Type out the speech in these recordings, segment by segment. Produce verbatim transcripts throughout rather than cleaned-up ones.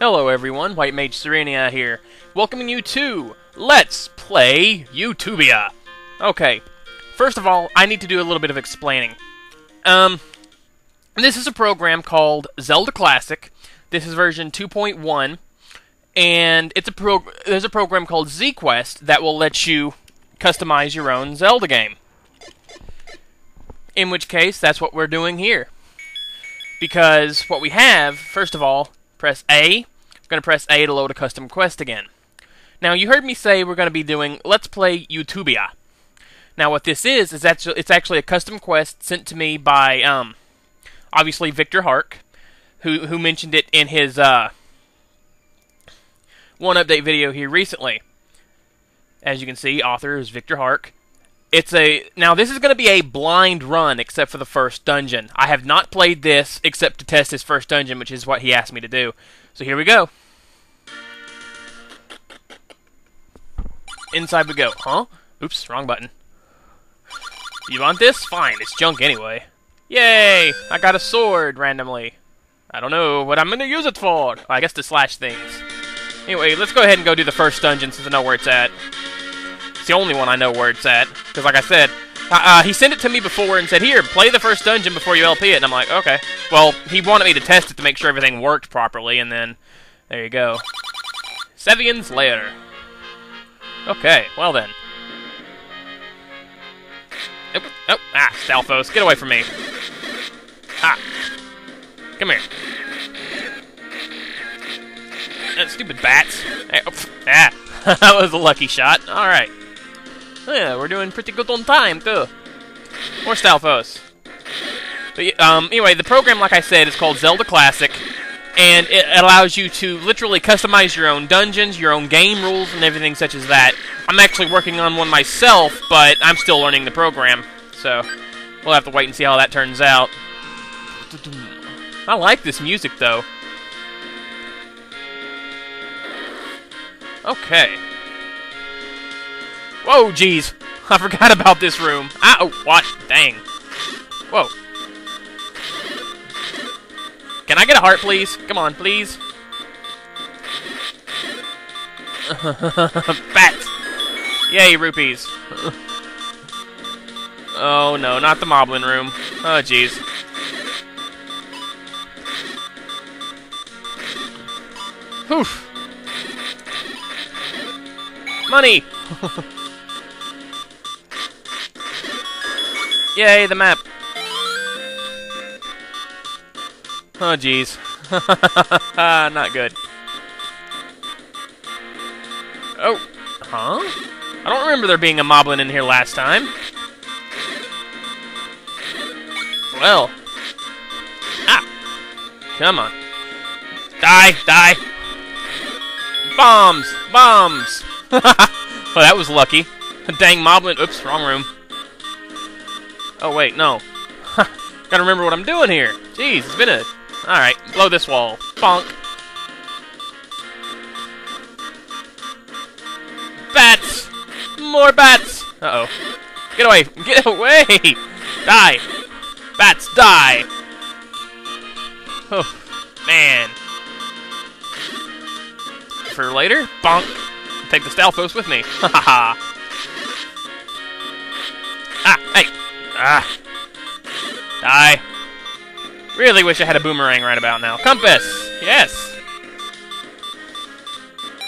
Hello everyone, White Mage Serenia here, welcoming you to Let's Play YouTubia. Okay, first of all, I need to do a little bit of explaining. Um, this is a program called Zelda Classic. This is version two point one, and it's a pro there's a program called ZQuest that will let you customize your own Zelda game. In which case, that's what we're doing here. Because what we have, first of all, press A. I'm going to press A to load a custom quest again. Now, you heard me say we're going to be doing Let's Play YouTubia. Now, what this is, is actually, it's actually a custom quest sent to me by, um, obviously, Viktorhark, who, who mentioned it in his uh, one update video here recently. As you can see, author is Viktorhark. It's a now. This is going to be a blind run, except for the first dungeon. I have not played this except to test his first dungeon, which is what he asked me to do. So here we go. Inside we go. Huh? Oops, wrong button. You want this? Fine. It's junk anyway. Yay! I got a sword randomly. I don't know what I'm going to use it for. Well, I guess to slash things. Anyway, let's go ahead and go do the first dungeon since I know where it's at. It's the only one I know where it's at, because like I said, uh, uh, he sent it to me before and said, here, play the first dungeon before you L P it, and I'm like, okay. Well, he wanted me to test it to make sure everything worked properly, and then, there you go. Sevian's Lair. Okay, well then. Nope, nope, ah, Stalfos, get away from me. Ah, come here. Uh, stupid bats. Hey, oh, ah, that was a lucky shot, alright. Yeah, we're doing pretty good on time, too. More Stalfos. But, um, anyway, the program, like I said, is called Zelda Classic, and it allows you to literally customize your own dungeons, your own game rules, and everything such as that. I'm actually working on one myself, but I'm still learning the program, so we'll have to wait and see how that turns out. I like this music, though. Okay. Whoa, jeez. I forgot about this room. Ah, oh, what? Dang. Whoa. Can I get a heart, please? Come on, please. Bats. Yay, rupees. Oh, no, not the Moblin room. Oh, jeez. Whew. Money! Yay, the map. Oh, jeez. Not good. Oh. Huh? I don't remember there being a Moblin in here last time. Well. Ah. Come on. Die, die. Bombs, bombs. Well, that was lucky. Dang Moblin. Oops, wrong room. Oh, wait, no. Gotta remember what I'm doing here. Jeez, it's been a... Alright, blow this wall. Bonk. Bats! More bats! Uh-oh. Get away! Get away! Die! Bats, die! Oh, man. For later? Bonk. Take the Stalfos with me. Ha ha ha. Ah, hey! Ah. Die. Really wish I had a boomerang right about now. Compass! Yes!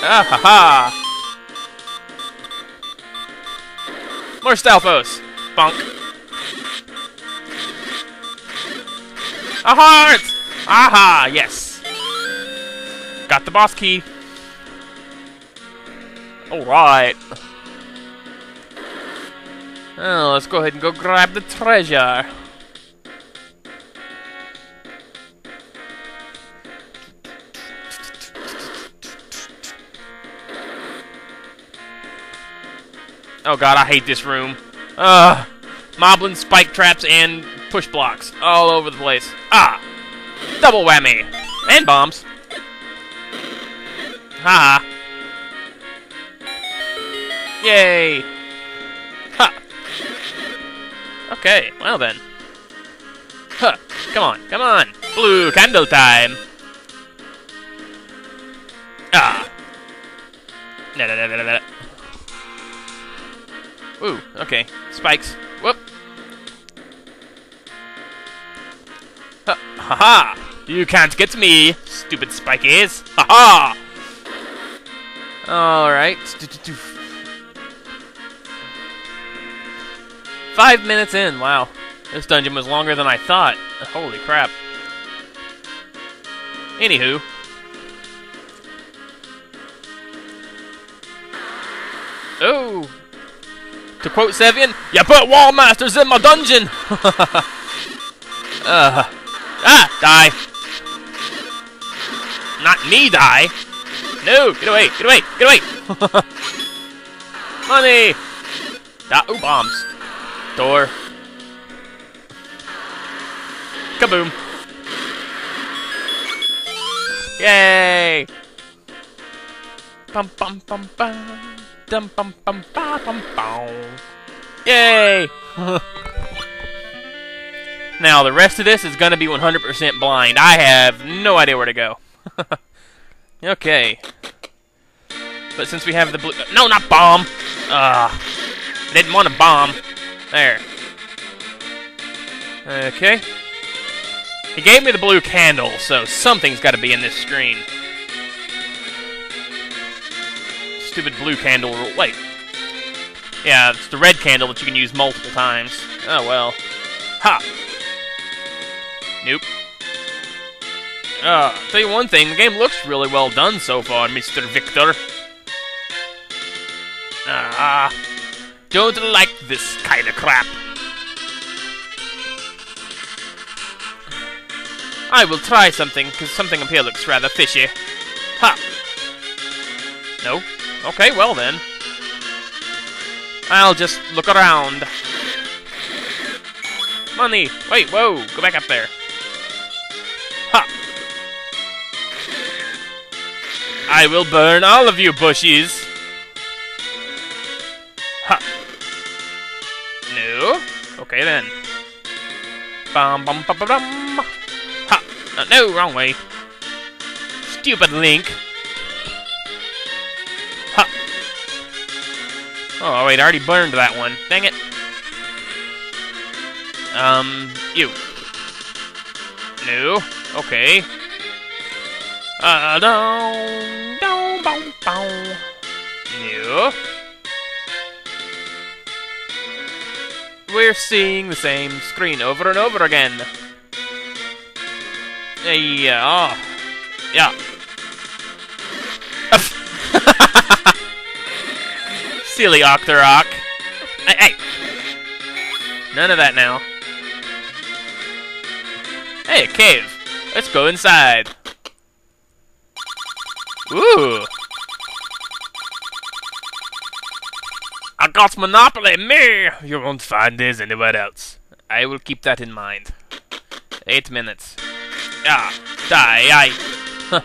Ah ha ha! More Stalfos! Bonk! A heart! Aha! Yes! Got the boss key. Alright. Oh, let's go ahead and go grab the treasure. Oh god, I hate this room. Ugh. Moblin, spike traps, and push blocks all over the place. Ah! Double whammy! And bombs. Haha. -ha. Yay! Okay, well then. Huh, come on, come on! Blue candle time! Nah, nah, nah, nah, nah, nah. Ooh, okay. Spikes. Whoop. Ha ha! Ha. You can't get me, stupid spikies. Ha ha! All right. Five minutes in. Wow, this dungeon was longer than I thought. Holy crap. Anywho. Oh! To quote Sevian, "You put wall masters in my dungeon!" uh, ah! Die! Not me die! No! Get away! Get away! Get away! Money! Ah, ooh, bombs! Door! Kaboom! Yay! Bum bum bum bum! Dum bum bum ba bum bum. Yay! Now the rest of this is gonna be one hundred percent blind. I have no idea where to go. Okay. But since we have the blue, no, not bomb. Ah, uh, didn't want to bomb. There. Okay. He gave me the blue candle, so something's got to be in this screen. Stupid blue candle rule. Wait. Yeah, it's the red candle that you can use multiple times. Oh, well. Ha! Nope. Uh, tell you one thing, the game looks really well done so far, Mister Victor. Ah. Uh, don't like this kind of crap. I will try something, because something up here looks rather fishy. Ha! No? Okay, well then. I'll just look around. Money! Wait, whoa! Go back up there. Ha! I will burn all of you bushies! Ha! No? Okay then. Bum bum bum bum bum! Ha! Uh, no, wrong way. Stupid Link! Oh, wait, I already burned that one. Dang it. Um, you. No. Okay. Uh, down, down, bow, bow. No. We're seeing the same screen over and over again. Yeah. Yeah. Silly Octorok. Hey, hey! None of that now. Hey, a cave. Let's go inside. Ooh. I got Monopoly, me! You won't find this anywhere else. I will keep that in mind. Eight minutes. Ah, die, I. Huh.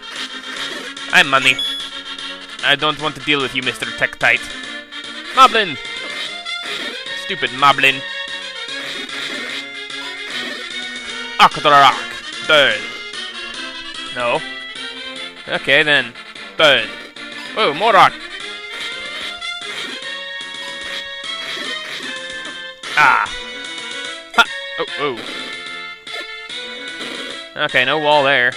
I'm money. I don't want to deal with you, Mister Tektite. Moblin! Stupid Moblin. Octorok. Burn. No. Okay then. Burn. Oh, more rock. Ah. Ha. Oh, oh. Okay, no wall there.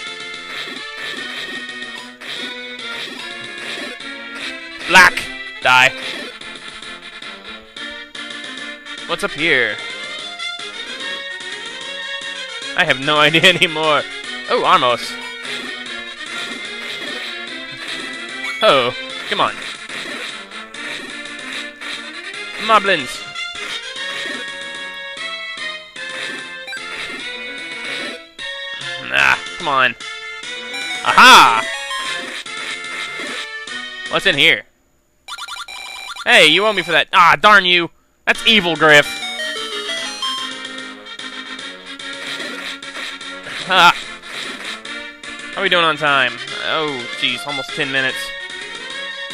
Black. Die. What's up here? I have no idea anymore. Oh, Armos. Oh, come on. Moblins. Ah, come on. Aha! What's in here? Hey, you owe me for that. Ah, darn you. That's evil, Griff. Ha! How are we doing on time? Oh, jeez, almost ten minutes.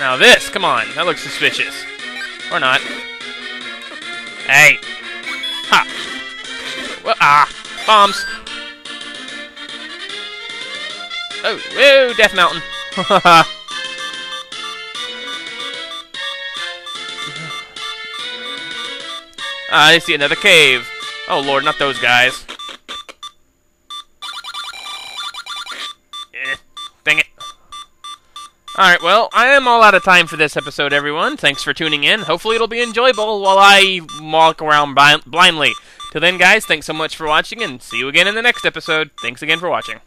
Now this, come on, that looks suspicious. Or not. Hey! Ha! Well, ah! Bombs! Oh, whoa, Death Mountain! Ha ha ha! I see another cave. Oh lord, not those guys. Eh, dang it. Alright, well, I am all out of time for this episode, everyone. Thanks for tuning in. Hopefully it'll be enjoyable while I walk around blindly. Till then, guys, thanks so much for watching, and see you again in the next episode. Thanks again for watching.